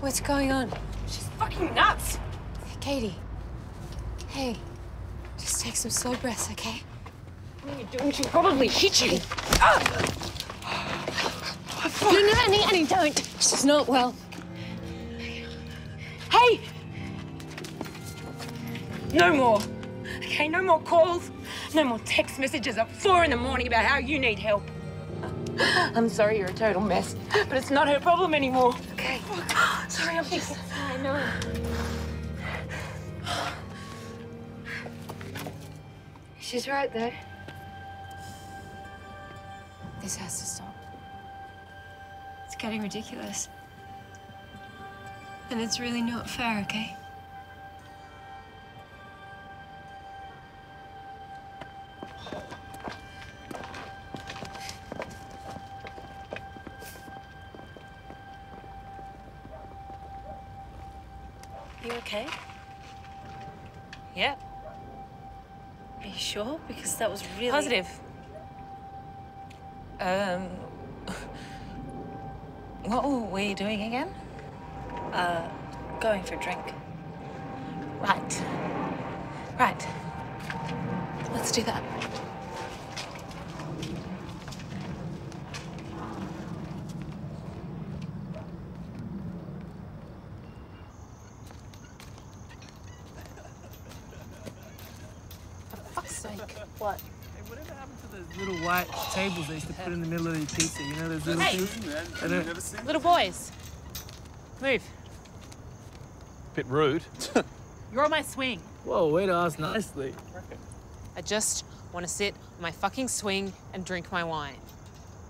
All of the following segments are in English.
What's going on? She's fucking nuts! Hey, Katie. Hey. Just take some slow breaths, okay? What are you doing? She'll probably hit you. Oh, no, Annie, don't. She's not well. Hey! No more. Okay, no more calls. No more text messages at 4 in the morning about how you need help. I'm sorry you're a total mess, but it's not her problem anymore. Okay. Oh, sorry, I'm just... I know. She's right, though. This has to stop. It's getting ridiculous. And it's really not fair, okay? You okay? Yep. Are you sure? Because that was really... Positive. What were we doing again? Going for a drink. Right. Right. Let's do that. What? Hey, whatever happened to those little white tables they used to put in the middle of the pizza? You know those little things? Man, I've never seen little boys. Move. Bit rude. You're on my swing. Whoa, way to ask nicely. I just want to sit on my fucking swing and drink my wine.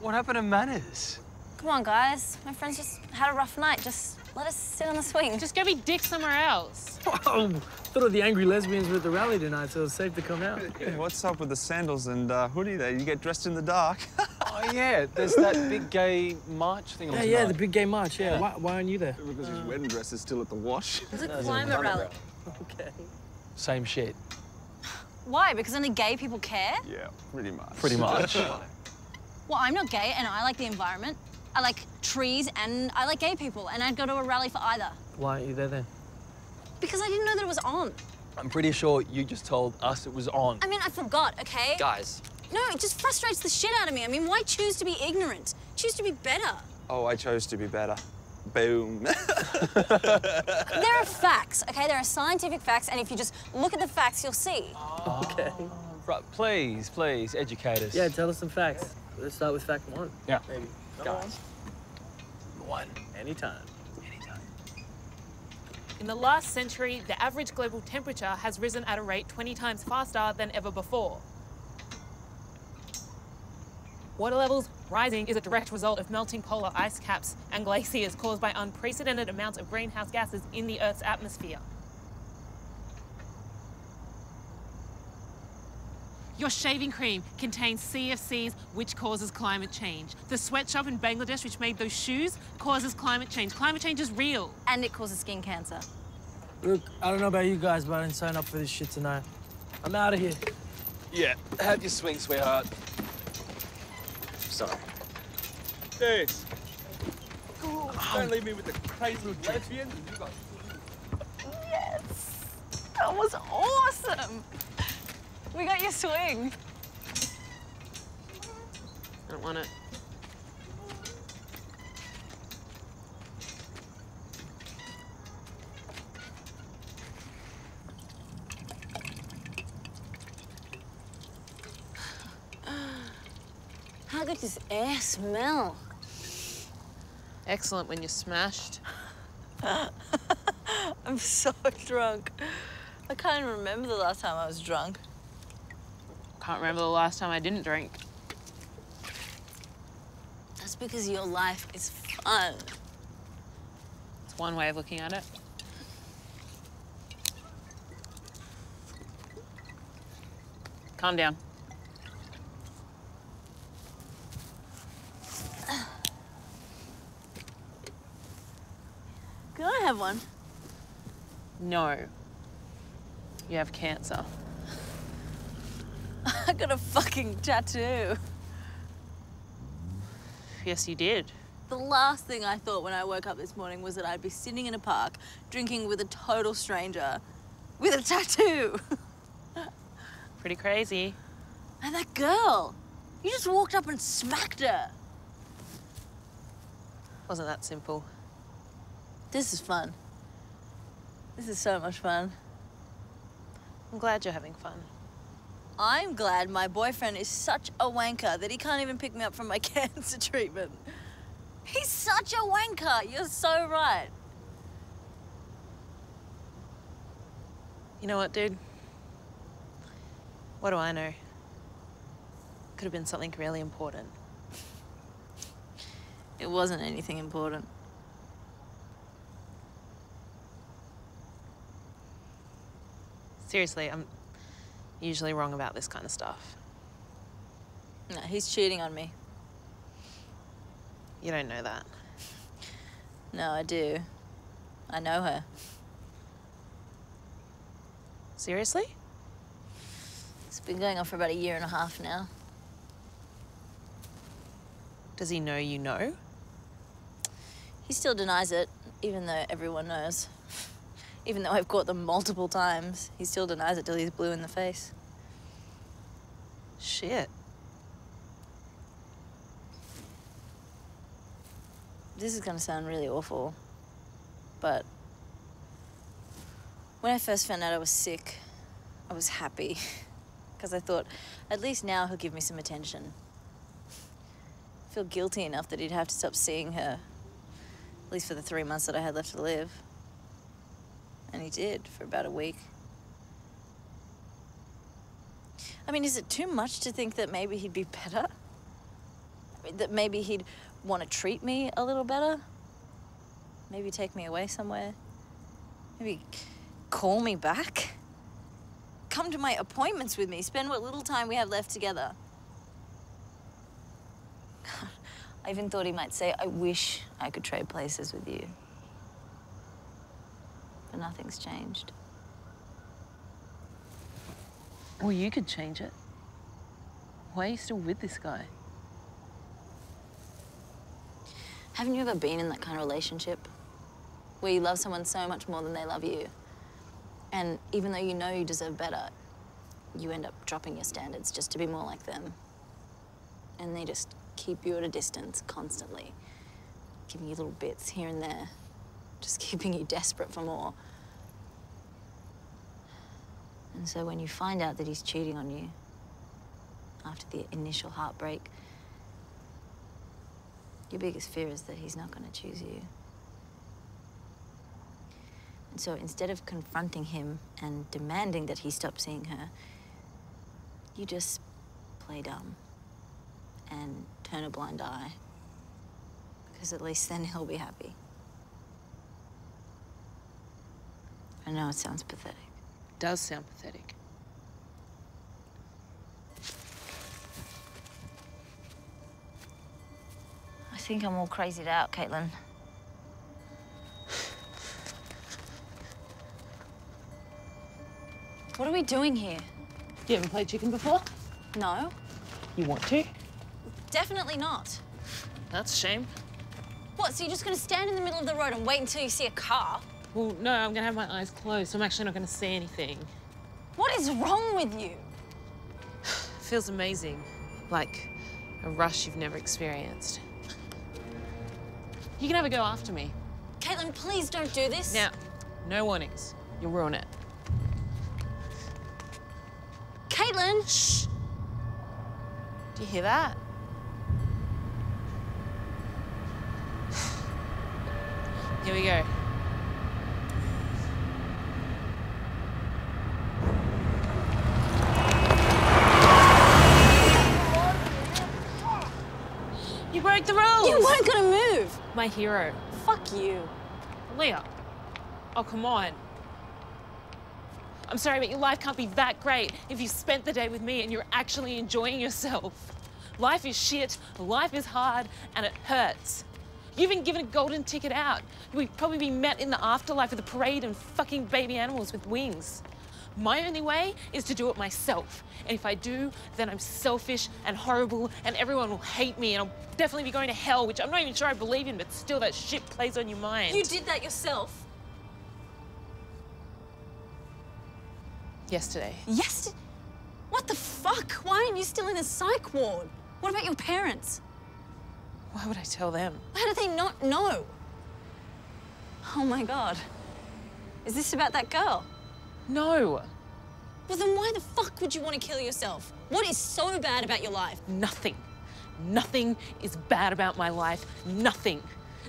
What happened to manners? Come on, guys. My friends just had a rough night. Just let us sit on the swing. Just go be dick somewhere else. Whoa. I thought all the angry lesbians were at the rally tonight, so it was safe to come out. Yeah, what's up with the sandals and hoodie there? You get dressed in the dark. Oh, yeah, there's that big gay march thing on tonight. Yeah, the big gay march, yeah. Why aren't you there? Because his wedding dress is still at the wash. It's a climate rally. Okay. Same shit. Why? Because only gay people care? Yeah, pretty much. Pretty much. Well, I'm not gay and I like the environment. I like trees and I like gay people, and I'd go to a rally for either. Why aren't you there then? Because I didn't know that it was on. I'm pretty sure you just told us it was on. I mean, I forgot, okay? Guys. No, it just frustrates the shit out of me. I mean, why choose to be ignorant? Choose to be better. Oh, I chose to be better. Boom. There are facts, okay? There are scientific facts, and if you just look at the facts, you'll see. Oh, okay. Right, please, please, educate us. Yeah, tell us some facts. Let's start with fact 1. Yeah. Maybe. Guys. One. Anytime. In the last century, the average global temperature has risen at a rate 20 times faster than ever before. Water levels rising is a direct result of melting polar ice caps and glaciers caused by unprecedented amounts of greenhouse gases in the Earth's atmosphere. Your shaving cream contains CFCs, which causes climate change. The sweatshop in Bangladesh, which made those shoes, causes climate change. Climate change is real. And it causes skin cancer. Look, I don't know about you guys, but I didn't sign up for this shit tonight. I'm out of here. Yeah, have your swing, sweetheart. Sorry. Thanks. Cool. Oh. Don't leave me with the crazy lesbians. Yes! That was awesome! We got your swing. I don't want it. How good does air smell? Excellent when you're smashed. I'm so drunk. I can't even remember the last time I was drunk. Can't remember the last time I didn't drink. That's because your life is fun. It's one way of looking at it. Calm down. Can I have one? No. You have cancer. I got a fucking tattoo. Yes, you did. the last thing I thought when I woke up this morning was that I'd be sitting in a park drinking with a total stranger with a tattoo. Pretty crazy. And that girl, you just walked up and smacked her. Wasn't that simple. This is fun. This is so much fun. I'm glad you're having fun. I'm glad my boyfriend is such a wanker that he can't even pick me up from my cancer treatment. He's such a wanker. You're so right. You know what, dude? What do I know? Could have been something really important. It wasn't anything important. Seriously, I'm usually wrong about this kind of stuff. No, he's cheating on me. You don't know that. No, I do. I know her. Seriously? It's been going on for about 1.5 years now. Does he know you know? He still denies it, even though everyone knows. Even though I've caught them multiple times, he still denies it till he's blue in the face. Shit. This is gonna sound really awful, but when I first found out I was sick, I was happy. Because I thought, at least now he'll give me some attention. I feel guilty enough that he'd have to stop seeing her, at least for the 3 months that I had left to live. And he did, for about a week. I mean, is it too much to think that maybe he'd be better? I mean, that maybe he'd want to treat me a little better? Maybe take me away somewhere? Maybe call me back? Come to my appointments with me, spend what little time we have left together. God, I even thought he might say, I wish I could trade places with you. But nothing's changed. Well, you could change it. Why are you still with this guy? Haven't you ever been in that kind of relationship? Where you love someone so much more than they love you. And even though you know you deserve better, you end up dropping your standards just to be more like them. And they just keep you at a distance constantly, giving you little bits here and there, just keeping you desperate for more. And so when you find out that he's cheating on you, after the initial heartbreak, your biggest fear is that he's not going to choose you. And so instead of confronting him and demanding that he stop seeing her, you just play dumb and turn a blind eye, because at least then he'll be happy. I know it sounds pathetic. It does sound pathetic. I think I'm all crazied out, Caitlin. What are we doing here? You haven't played chicken before? No. You want to? Definitely not. That's a shame. What, so you're just going to stand in the middle of the road and wait until you see a car? Well, no, I'm going to have my eyes closed, so I'm actually not going to see anything. What is wrong with you? It feels amazing. Like a rush you've never experienced. You can have a go after me. Caitlin, please don't do this. Now, no warnings. You'll ruin it. Caitlin! Shh! Do you hear that? Here we go. You broke the rules! You weren't gonna move! My hero. Fuck you. Leah. Oh, come on. I'm sorry, but your life can't be that great if you spent the day with me and you're actually enjoying yourself. Life is shit, life is hard, and it hurts. You've been given a golden ticket out. We'd probably be met in the afterlife with a parade and fucking baby animals with wings. My only way is to do it myself. And if I do, then I'm selfish and horrible and everyone will hate me and I'll definitely be going to hell, which I'm not even sure I believe in, but still that shit plays on your mind. You did that yourself? Yesterday. Yesterday? What the fuck? Why aren't you still in the psych ward? What about your parents? Why would I tell them? How do they not know? Oh my God. Is this about that girl? No. Well, then why the fuck would you want to kill yourself? What is so bad about your life? Nothing. Nothing is bad about my life. Nothing.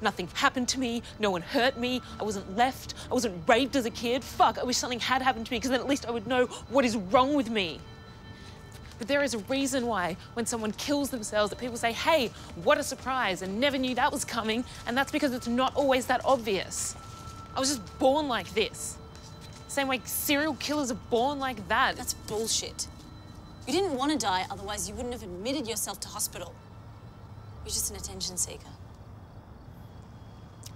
Nothing happened to me. No one hurt me. I wasn't left. I wasn't raped as a kid. Fuck, I wish something had happened to me because then at least I would know what is wrong with me. But there is a reason why when someone kills themselves that people say, hey, what a surprise, and never knew that was coming. And that's because it's not always that obvious. I was just born like this. Same way serial killers are born like that. That's bullshit. You didn't want to die, otherwise you wouldn't have admitted yourself to hospital. You're just an attention seeker.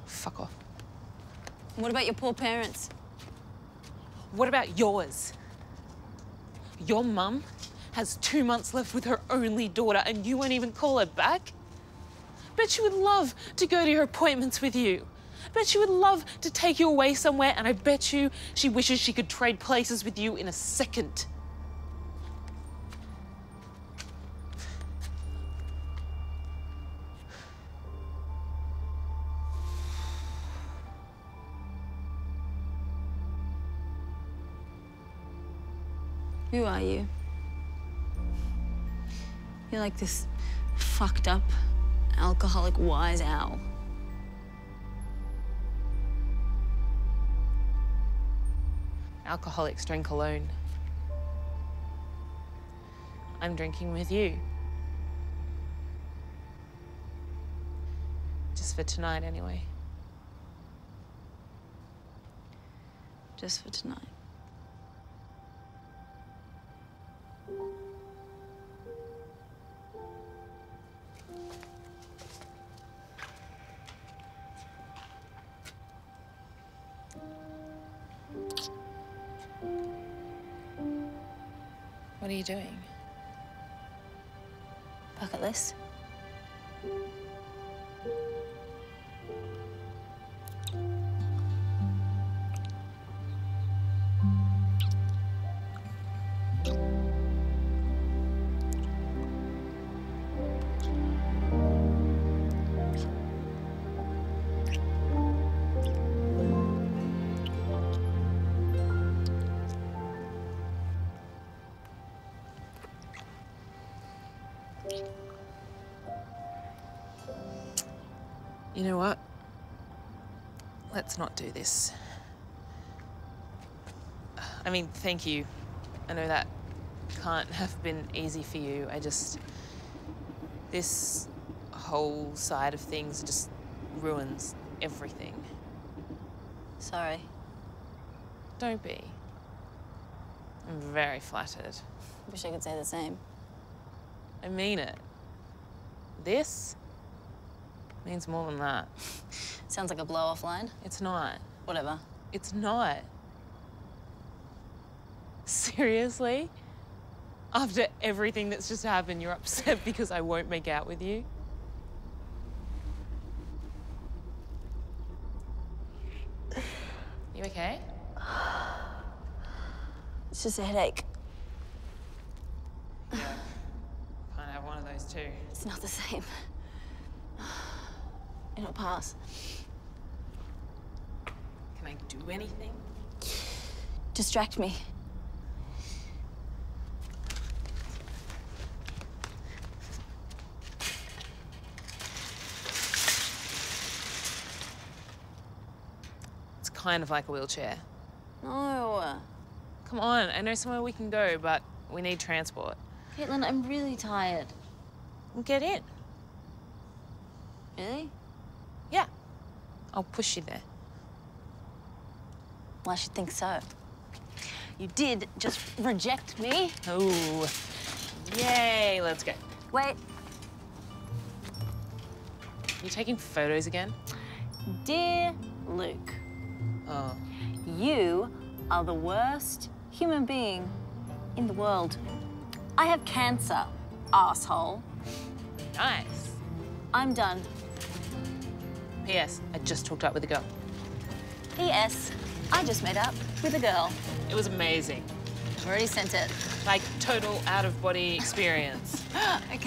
Fuck off. And what about your poor parents? What about yours? Your mum has 2 months left with her only daughter and you won't even call her back? Bet she would love to go to your appointments with you. Bet she would love to take you away somewhere, and I bet you she wishes she could trade places with you in a second. Who are you? You're like this fucked up, alcoholic, wise owl. Alcoholics drink alone. I'm drinking with you. Just for tonight, anyway. Just for tonight. What are you doing? Bucket list. You know what? Let's not do this. I mean, thank you. I know that can't have been easy for you. I just... this whole side of things just ruins everything. Sorry. Don't be. I'm very flattered. Wish I could say the same. I mean it. This means more than that. Sounds like a blow-off line. It's not. Whatever. It's not. Seriously? After everything that's just happened, you're upset because I won't make out with you? You okay? It's just a headache. Yeah. Can't have one of those too. It's not the same. It'll pass. Can I do anything? Distract me. It's kind of like a wheelchair. No. Come on, I know somewhere we can go, but we need transport. Caitlin, I'm really tired. Get in. Really? Yeah. I'll push you there. Well, I should think so. You did just reject me. Oh. Yay, let's go. Wait. You taking photos again? Dear Luke. Oh. You are the worst human being in the world. I have cancer, asshole. Nice. I'm done. P.S. I just hooked up with a girl. P.S. I just made up with a girl. It was amazing. Already sent it. Like, total out-of-body experience. Okay.